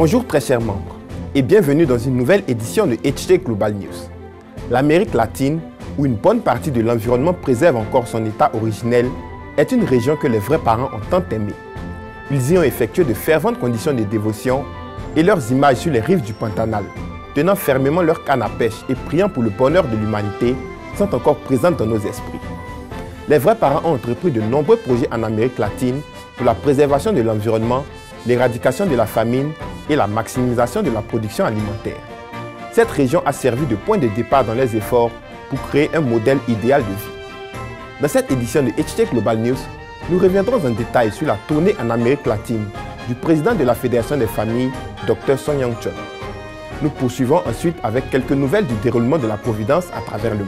Bonjour très chers membres et bienvenue dans une nouvelle édition de HJ Global News. L'Amérique latine, où une bonne partie de l'environnement préserve encore son état originel, est une région que les vrais parents ont tant aimée. Ils y ont effectué de ferventes conditions de dévotion et leurs images sur les rives du Pantanal, tenant fermement leur canne à pêche et priant pour le bonheur de l'humanité, sont encore présentes dans nos esprits. Les vrais parents ont entrepris de nombreux projets en Amérique latine pour la préservation de l'environnement, l'éradication de la famine et la maximisation de la production alimentaire. Cette région a servi de point de départ dans les efforts pour créer un modèle idéal de vie. Dans cette édition de HT Global News, nous reviendrons en détail sur la tournée en Amérique latine du président de la Fédération des familles, Dr Song Yong-cheon. Nous poursuivons ensuite avec quelques nouvelles du déroulement de la Providence à travers le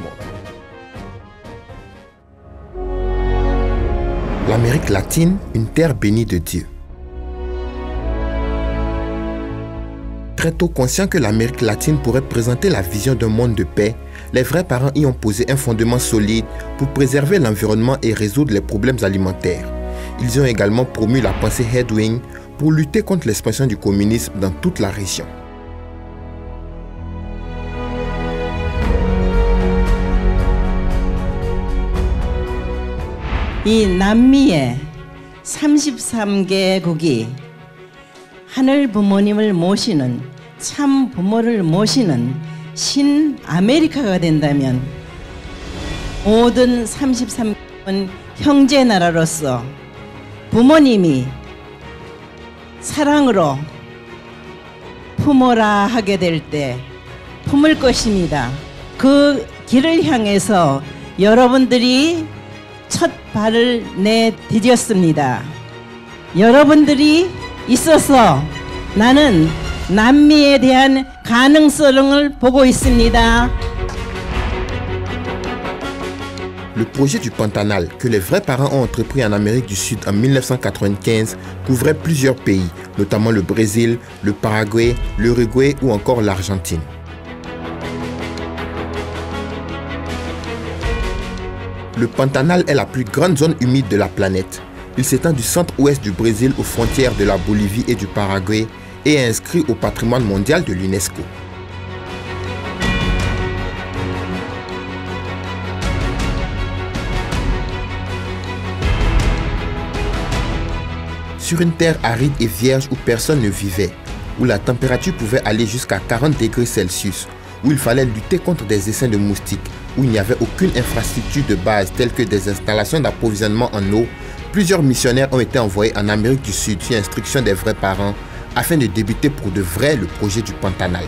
monde. L'Amérique latine, une terre bénie de Dieu. Très tôt conscient que l'Amérique latine pourrait présenter la vision d'un monde de paix, les vrais parents y ont posé un fondement solide pour préserver l'environnement et résoudre les problèmes alimentaires. Ils y ont également promu la pensée Headwing pour lutter contre l'expansion du communisme dans toute la région. 이 남미의 33개국이 하늘 부모님을 모시는 참 부모를 모시는 신 아메리카가 된다면 모든 33개국은 형제 나라로서 부모님이 사랑으로 품어라 하게 될 때 품을 것입니다. 그 길을 향해서 여러분들이 첫 발을 내디뎠습니다. 여러분들이 있어서 나는 남미에 대한 가능성을 보고 있습니다. Le projet du Pantanal, que les vrais parents ont entrepris en Amérique du Sud en 1995, couvrait plusieurs pays, notamment le Brésil, le Paraguay, l'Uruguay ou encore l'Argentine. Le Pantanal est la plus grande zone humide de la planète. Il s'étend du centre-ouest du Brésil aux frontières de la Bolivie et du Paraguay et est inscrit au patrimoine mondial de l'UNESCO. Sur une terre aride et vierge où personne ne vivait, où la température pouvait aller jusqu'à 40 degrés Celsius, où il fallait lutter contre des essaims de moustiques, où il n'y avait aucune infrastructure de base telle que des installations d'approvisionnement en eau, plusieurs missionnaires ont été envoyés en Amérique du Sud sur instruction des vrais parents afin de débuter pour de vrai le projet du Pantanal.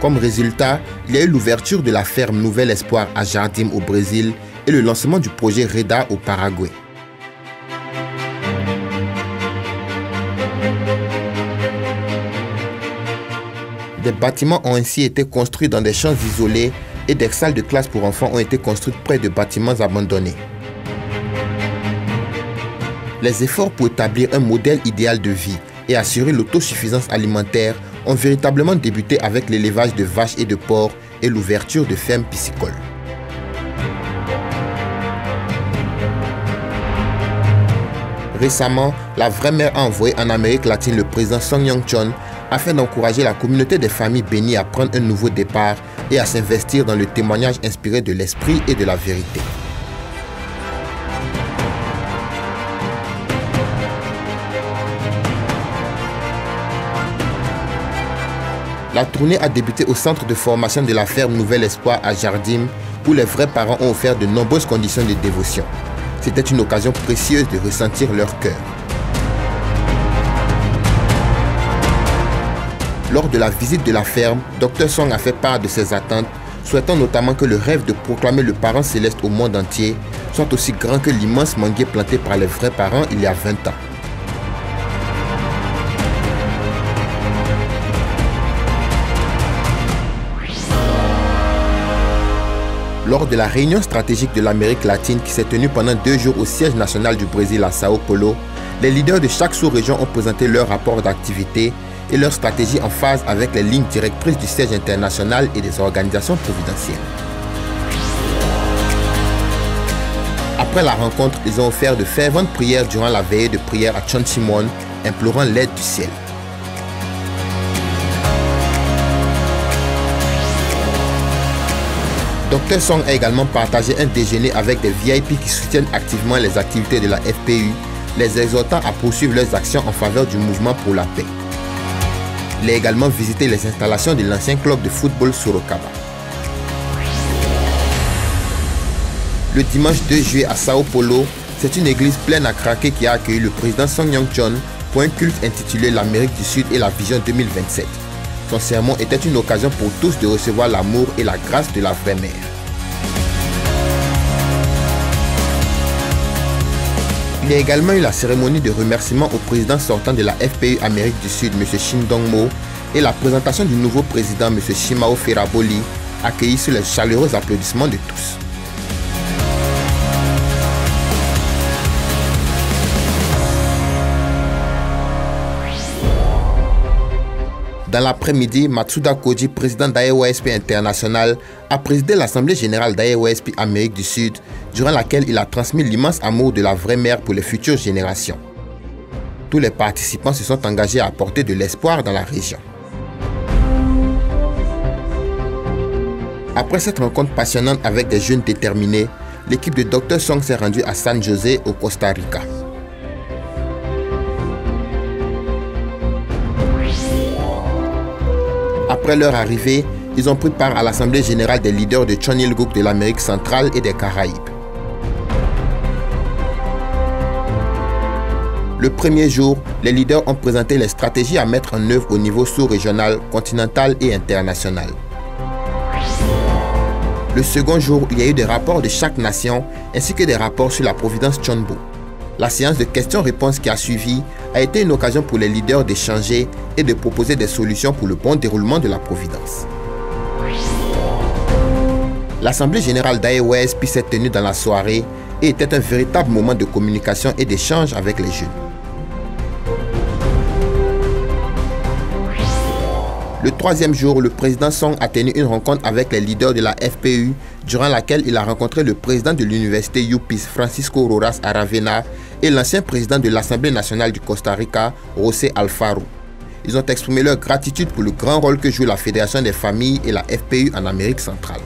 Comme résultat, il y a eu l'ouverture de la ferme Nouvel Espoir à Jardim au Brésil et le lancement du projet REDA au Paraguay. Des bâtiments ont ainsi été construits dans des champs isolés et des salles de classe pour enfants ont été construites près de bâtiments abandonnés. Les efforts pour établir un modèle idéal de vie et assurer l'autosuffisance alimentaire ont véritablement débuté avec l'élevage de vaches et de porcs et l'ouverture de fermes piscicoles. Récemment, la vraie mère a envoyé en Amérique latine le président Song Yong-cheon afin d'encourager la communauté des familles bénies à prendre un nouveau départ et à s'investir dans le témoignage inspiré de l'esprit et de la vérité. La tournée a débuté au centre de formation de la ferme Nouvel Espoir à Jardim, où les vrais parents ont offert de nombreuses conditions de dévotion. C'était une occasion précieuse de ressentir leur cœur. Lors de la visite de la ferme, Dr Song a fait part de ses attentes, souhaitant notamment que le rêve de proclamer le parent céleste au monde entier soit aussi grand que l'immense manguier planté par les vrais parents il y a 20 ans. Le lors de la réunion stratégique de l'Amérique latine qui s'est tenue pendant 2 jours au siège national du Brésil à Sao Paulo, les leaders de chaque sous-région ont présenté leur rapport d'activité et leur stratégie en phase avec les lignes directrices du siège international et des organisations providentielles. Après la rencontre, ils ont offert de ferventes prières durant la veillée de prière à Cheonshimwon, implorant l'aide du ciel. Dr Song a également partagé un déjeuner avec des VIP qui soutiennent activement les activités de la FPU, les exhortant à poursuivre leurs actions en faveur du mouvement pour la paix. Il a également visité les installations de l'ancien club de football Sorocaba. Le dimanche 2 juillet à Sao Paulo, c'est une église pleine à craquer qui a accueilli le président Song Yong-cheon pour un culte intitulé « L'Amérique du Sud et la vision 2027 ». Son sermon était une occasion pour tous de recevoir l'amour et la grâce de la vraie mère. Il y a également eu la cérémonie de remerciement au président sortant de la FPU Amérique du Sud, M. Shin Dong Mo, et la présentation du nouveau président, M. Shimao Ferraboli, accueilli sous les chaleureux applaudissements de tous. Dans l'après-midi, Matsuda Koji, président d'IAYSP International, a présidé l'Assemblée générale d'IAYSP Amérique du Sud, durant laquelle il a transmis l'immense amour de la vraie mère pour les futures générations. Tous les participants se sont engagés à apporter de l'espoir dans la région. Après cette rencontre passionnante avec des jeunes déterminés, l'équipe de Dr Song s'est rendue à San José, au Costa Rica. Après leur arrivée, ils ont pris part à l'Assemblée générale des leaders de Chonil Group de l'Amérique centrale et des Caraïbes. Le premier jour, les leaders ont présenté les stratégies à mettre en œuvre au niveau sous-régional, continental et international. Le second jour, il y a eu des rapports de chaque nation ainsi que des rapports sur la providence Chonbo. La séance de questions-réponses qui a suivi a été une occasion pour les leaders d'échanger et de proposer des solutions pour le bon déroulement de la Providence. L'Assemblée générale d'IAYSP s'est tenue dans la soirée et était un véritable moment de communication et d'échange avec les jeunes. Le troisième jour, le président Song a tenu une rencontre avec les leaders de la FPU, durant laquelle il a rencontré le président de l'université UPIS, Francisco Rojas Aravena, et l'ancien président de l'Assemblée nationale du Costa Rica, José Alfaro. Ils ont exprimé leur gratitude pour le grand rôle que joue la Fédération des familles et la FPU en Amérique centrale.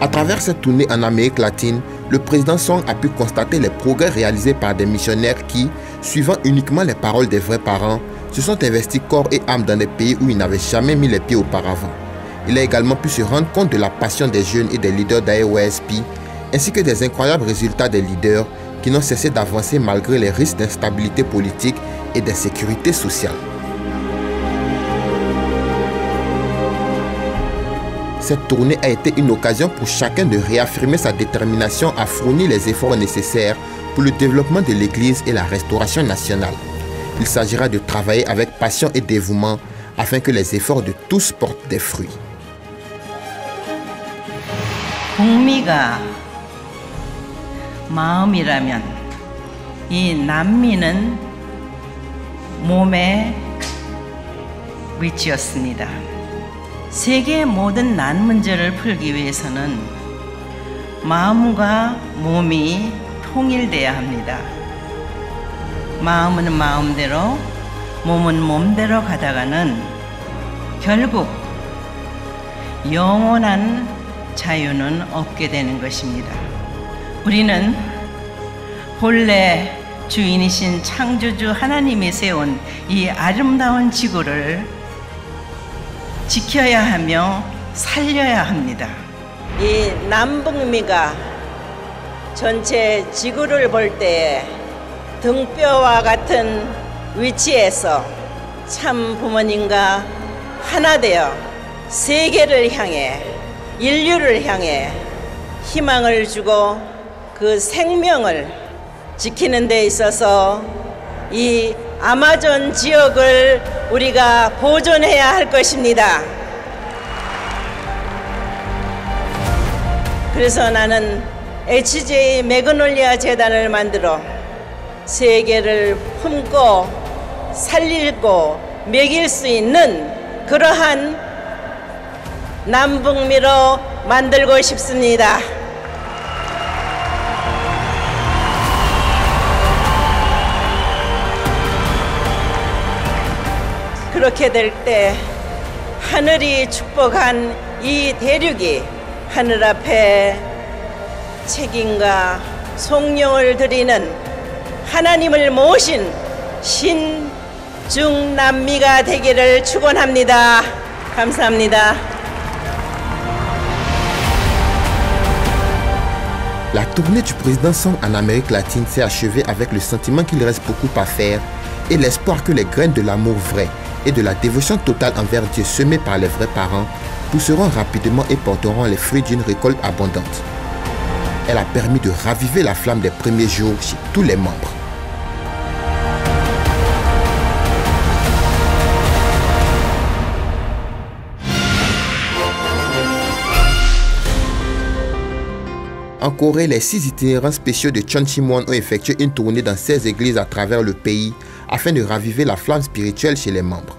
À travers cette tournée en Amérique latine, le président Song a pu constater les progrès réalisés par des missionnaires qui, suivant uniquement les paroles des vrais parents, se sont investis corps et âme dans des pays où ils n'avaient jamais mis les pieds auparavant. Il a également pu se rendre compte de la passion des jeunes et des leaders d'IAYSP, ainsi que des incroyables résultats des leaders qui n'ont cessé d'avancer malgré les risques d'instabilité politique et d'insécurité sociale. Cette tournée a été une occasion pour chacun de réaffirmer sa détermination à fournir les efforts nécessaires pour le développement de l'Église et la restauration nationale. Il s'agira de travailler avec passion et dévouement afin que les efforts de tous portent des fruits. 세계 모든 난 문제를 풀기 위해서는 마음과 몸이 통일돼야 합니다. 마음은 마음대로, 몸은 몸대로 가다가는 결국 영원한 자유는 없게 되는 것입니다. 우리는 본래 주인이신 창조주 하나님이 세운 이 아름다운 지구를 지켜야 하며 살려야 합니다. 이 남북미가 전체 지구를 볼 때에 등뼈와 같은 위치에서 참 부모님과 하나 되어 세계를 향해 인류를 향해 희망을 주고 그 생명을 지키는 데 있어서 이 아마존 지역을 우리가 보존해야 할 것입니다. 그래서 나는 HJ 매그놀리아 재단을 만들어 세계를 품고 살리고 먹일 수 있는 그러한 남북미로 만들고 싶습니다. 그렇게 될 때 하늘이 축복한 이 대륙이 하늘 앞에 책임과 송영을 드리는 하나님을 모신 신중남미가 되기를 축원합니다. 감사합니다. La tournée du président Song en Amérique latine s'est achevée avec le sentiment qu'il reste beaucoup à faire et l'espoir que les graines de l'amour vrai et de la dévotion totale envers Dieu semée par les vrais parents pousseront rapidement et porteront les fruits d'une récolte abondante. Elle a permis de raviver la flamme des premiers jours chez tous les membres. En Corée, les 6 itinérants spéciaux de Cheonshimwon ont effectué une tournée dans 16 églises à travers le pays afin de raviver la flamme spirituelle chez les membres.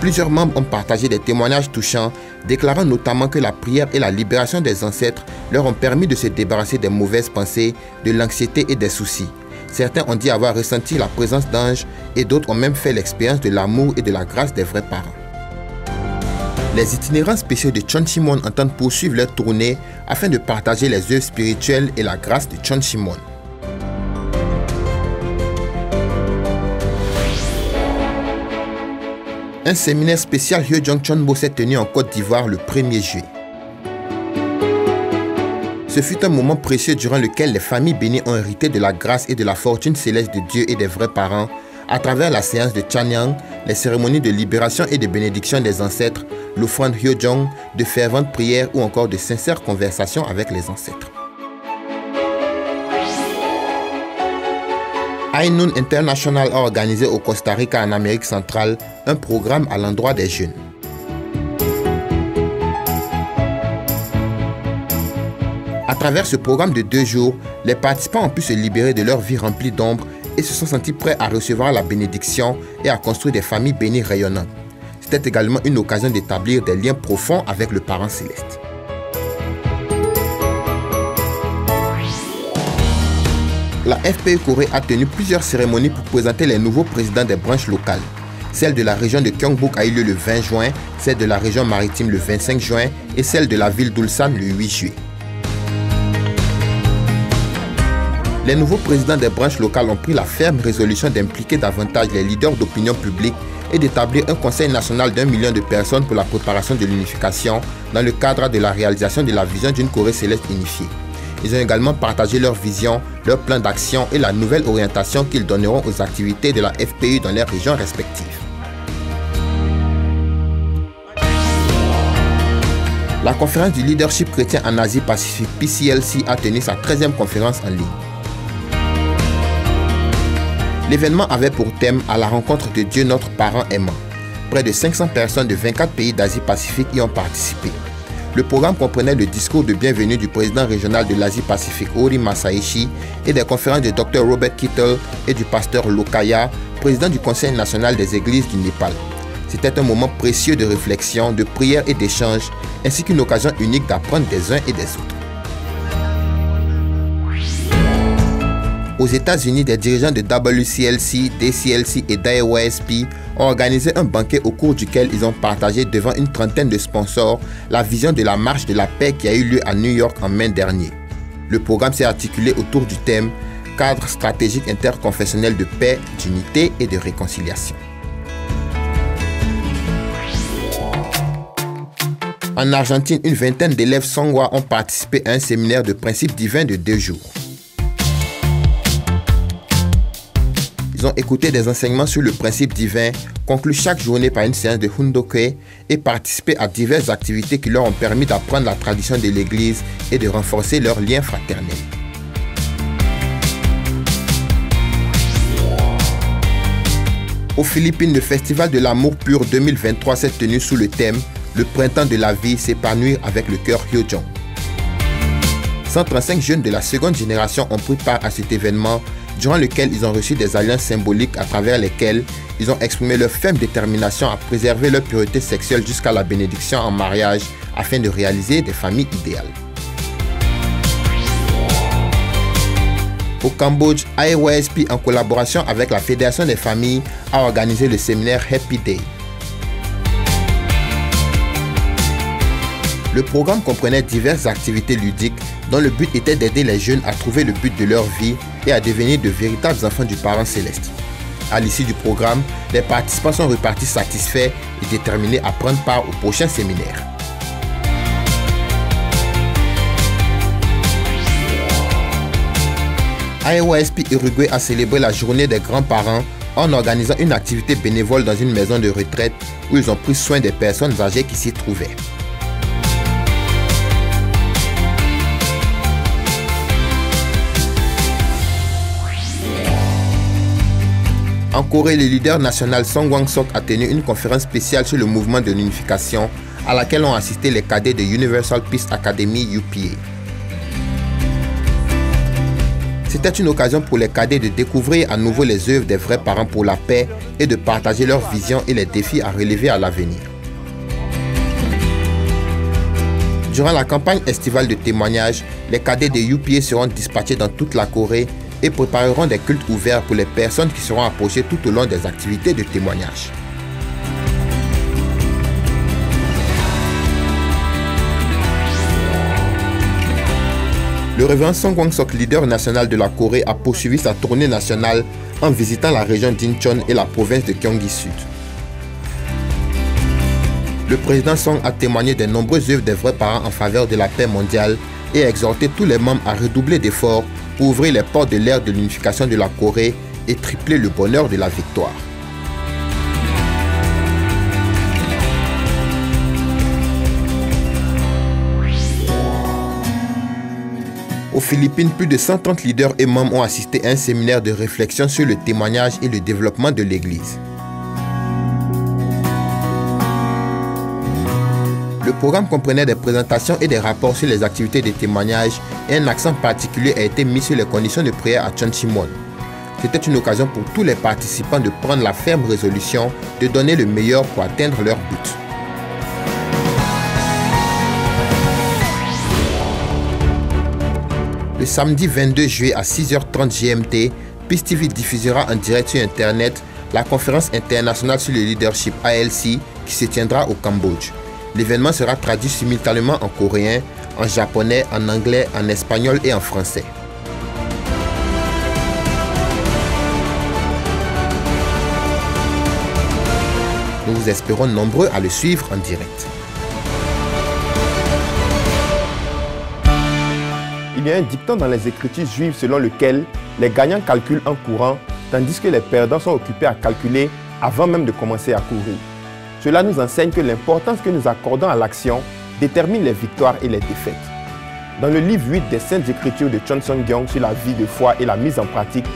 Plusieurs membres ont partagé des témoignages touchants, déclarant notamment que la prière et la libération des ancêtres leur ont permis de se débarrasser des mauvaises pensées, de l'anxiété et des soucis. Certains ont dit avoir ressenti la présence d'anges et d'autres ont même fait l'expérience de l'amour et de la grâce des vrais parents. Les itinérants spéciaux de Cheonshimwon entendent poursuivre leur tournée afin de partager les œuvres spirituelles et la grâce de Cheonshimwon. Un séminaire spécial Hyo Jeong Cheonbo s'est tenu en Côte d'Ivoire le 1er juillet. Ce fut un moment précieux durant lequel les familles bénies ont hérité de la grâce et de la fortune céleste de Dieu et des vrais parents à travers la séance de Chanyang, les cérémonies de libération et de bénédiction des ancêtres, l'offrande Hyo Jeong, de ferventes prières ou encore de sincères conversations avec les ancêtres. High Noon International a organisé au Costa Rica en Amérique centrale un programme à l'endroit des jeunes. À travers ce programme de 2 jours, les participants ont pu se libérer de leur vie remplie d'ombre et se sont sentis prêts à recevoir la bénédiction et à construire des familles bénies rayonnantes. C'était également une occasion d'établir des liens profonds avec le Parent Céleste. La FPU Corée a tenu plusieurs cérémonies pour présenter les nouveaux présidents des branches locales. Celle de la région de Gyeongbuk a eu lieu le 20 juin, celle de la région maritime le 25 juin et celle de la ville d'Ulsan le 8 juillet. Les nouveaux présidents des branches locales ont pris la ferme résolution d'impliquer davantage les leaders d'opinion publique et d'établir un conseil national d'1 million de personnes pour la préparation de l'unification dans le cadre de la réalisation de la vision d'une Corée céleste unifiée. Ils ont également partagé leur vision, leur plan d'action et la nouvelle orientation qu'ils donneront aux activités de la FPU dans leurs régions respectives. La conférence du leadership chrétien en Asie-Pacifique, PCLC, a tenu sa 13e conférence en ligne. L'événement avait pour thème « À la rencontre de Dieu, notre parent aimant ». Près de 500 personnes de 24 pays d'Asie-Pacifique y ont participé. Le programme comprenait le discours de bienvenue du président régional de l'Asie-Pacifique, Ori Masaishi, et des conférences de Dr Robert Kittel et du pasteur Lokaya, président du Conseil national des églises du Népal. C'était un moment précieux de réflexion, de prière et d'échange, ainsi qu'une occasion unique d'apprendre des uns et des autres. Aux États-Unis, des dirigeants de WCLC, DCLC et d'IAYSP ont organisé un banquet au cours duquel ils ont partagé devant une trentaine de sponsors la vision de la marche de la paix qui a eu lieu à New York en mai dernier. Le programme s'est articulé autour du thème « Cadre stratégique interconfessionnel de paix, d'unité et de réconciliation ». En Argentine, une vingtaine d'élèves songwa ont participé à un séminaire de principes divins de 2 jours. Ils ont écouté des enseignements sur le principe divin, conclu chaque journée par une séance de hundoke et participé à diverses activités qui leur ont permis d'apprendre la tradition de l'Église et de renforcer leurs liens fraternels. Aux Philippines, le Festival de l'amour pur 2023 s'est tenu sous le thème « Le printemps de la vie, s'épanouir avec le cœur Hyo Jeong ». 135 jeunes de la seconde génération ont pris part à cet événement, durant lequel ils ont reçu des alliances symboliques à travers lesquelles ils ont exprimé leur ferme détermination à préserver leur pureté sexuelle jusqu'à la bénédiction en mariage afin de réaliser des familles idéales. Au Cambodge, IAYSP, en collaboration avec la Fédération des familles, a organisé le séminaire Happy Day. Le programme comprenait diverses activités ludiques dont le but était d'aider les jeunes à trouver le but de leur vie et à devenir de véritables enfants du parent céleste. À l'issue du programme, les participants sont repartis satisfaits et déterminés à prendre part au prochain séminaire. IAYSP Uruguay a célébré la journée des grands-parents en organisant une activité bénévole dans une maison de retraite où ils ont pris soin des personnes âgées qui s'y trouvaient. En Corée, le leader national Song Kwang-seok a tenu une conférence spéciale sur le mouvement de l'unification à laquelle ont assisté les cadets de Universal Peace Academy UPA. C'était une occasion pour les cadets de découvrir à nouveau les œuvres des vrais parents pour la paix et de partager leurs visions et les défis à relever à l'avenir. Durant la campagne estivale de témoignages, les cadets de UPA seront dispatchés dans toute la Corée et prépareront des cultes ouverts pour les personnes qui seront approchées tout au long des activités de témoignage. Le révérend Song Kwang-seok, leader national de la Corée, a poursuivi sa tournée nationale en visitant la région d'Incheon et la province de Gyeonggi-Sud. Le président Song a témoigné des nombreuses œuvres des vrais parents en faveur de la paix mondiale et a exhorté tous les membres à redoubler d'efforts pour ouvrir les portes de l'ère de l'unification de la Corée et tripler le bonheur de la victoire. Aux Philippines, plus de 130 leaders et membres ont assisté à un séminaire de réflexion sur le témoignage et le développement de l'Église. Le programme comprenait des présentations et des rapports sur les activités de témoignage et un accent particulier a été mis sur les conditions de prière à Chonchimon. C'était une occasion pour tous les participants de prendre la ferme résolution de donner le meilleur pour atteindre leur but. Le samedi 22 juillet à 6h30 GMT, PIS TV diffusera en direct sur Internet la conférence internationale sur le leadership ALC qui se tiendra au Cambodge. L'événement sera traduit simultanément en coréen, en japonais, en anglais, en espagnol et en français. Nous vous espérons nombreux à le suivre en direct. Il y a un dicton dans les écritures juives selon lequel les gagnants calculent en courant, tandis que les perdants sont occupés à calculer avant même de commencer à courir. Cela nous enseigne que l'importance que nous accordons à l'action détermine les victoires et les défaites. Dans le livre 8 des Saintes Écritures de Chon Sung-gyong sur la vie de foi et la mise en pratique,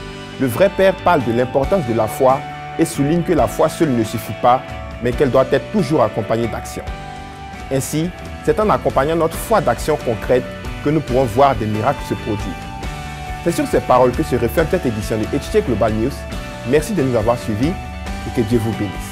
le vrai père parle de l'importance de la foi et souligne que la foi seule ne suffit pas, mais qu'elle doit être toujours accompagnée d'action. Ainsi, c'est en accompagnant notre foi d'actions concrètes que nous pourrons voir des miracles se produire. C'est sur ces paroles que se referme cette édition de HJ Global News. Merci de nous avoir suivis et que Dieu vous bénisse.